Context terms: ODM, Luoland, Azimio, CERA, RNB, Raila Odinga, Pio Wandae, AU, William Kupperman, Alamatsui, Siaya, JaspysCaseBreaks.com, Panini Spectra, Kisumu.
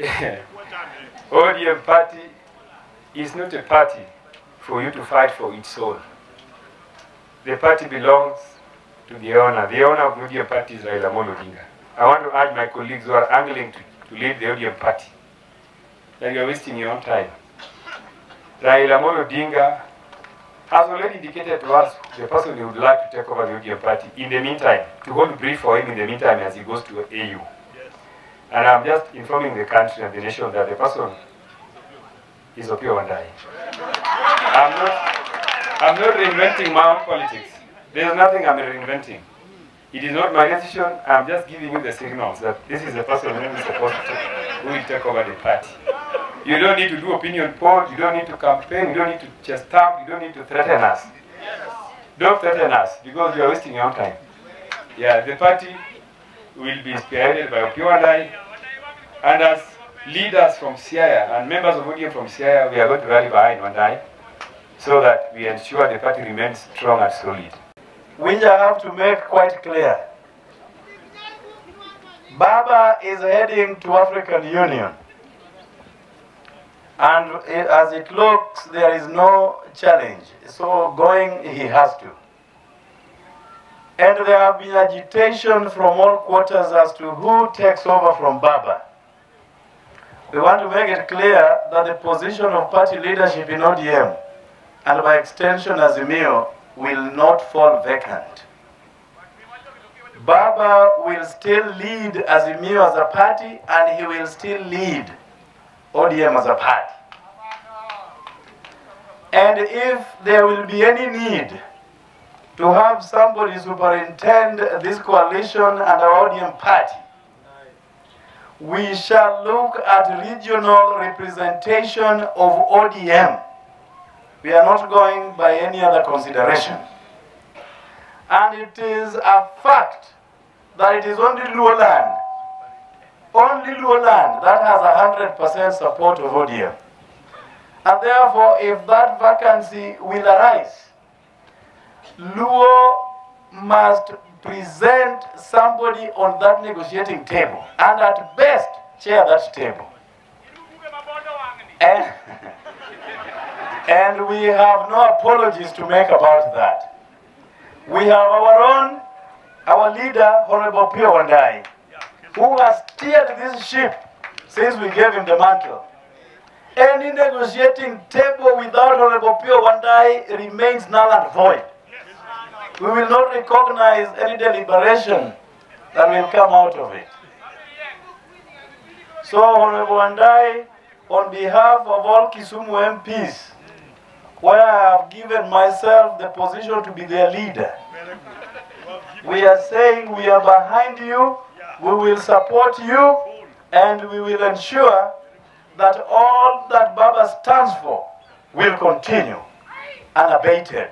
ODM party is not a party for you to fight for its own. The party belongs to the owner. The owner of the ODM party is Raila Odinga. I want to urge my colleagues who are angling to leave the ODM party that you are wasting your own time. Raila Odinga has already indicated to us the person who would like to take over the ODM party in the meantime, to hold brief for him in the meantime as he goes to AU. Yes. And I'm just informing the country and the nation that the person is Pio Wandae. I'm not reinventing my own politics. There's nothing I'm reinventing. It is not my decision. I'm just giving you the signals that this is the person who is supposed to who will take over the party. You don't need to do opinion polls, you don't need to campaign, you don't need to just stamp, you don't need to threaten us. Don't threaten us because you are wasting your own time. Yeah, the party will be spearheaded by Pio Wandae, and as leaders from Siaya and members of ODM from Siaya, we are going to rally behind Wandae so that we ensure the party remains strong and solid. Which I have to make quite clear. Baba is heading to African Union. And as it looks, there is no challenge. So going, he has to. And there have been agitation from all quarters as to who takes over from Baba. We want to make it clear that the position of party leadership in ODM, and by extension Azimio, will not fall vacant. Baba will still lead Azimio as a party, and he will still lead ODM as a party. And if there will be any need to have somebody superintend this coalition and our ODM party, we shall look at regional representation of ODM. We are not going by any other consideration. And it is a fact that it is only Luoland that has 100% support of ODM. And therefore, if that vacancy will arise, Luo must present somebody on that negotiating table and at best chair that table. And we have no apologies to make about that. We have our leader, Honorable Pio Wandae, who has steered this ship since we gave him the mantle. Any negotiating table without Honorable Pio Wandae remains null and void. We will not recognize any deliberation that will come out of it. So, Honorable Wandae, on behalf of all Kisumu MPs, where I have given myself the position to be their leader, we are saying we are behind you, we will support you, and we will ensure that all that Baba stands for will continue unabated.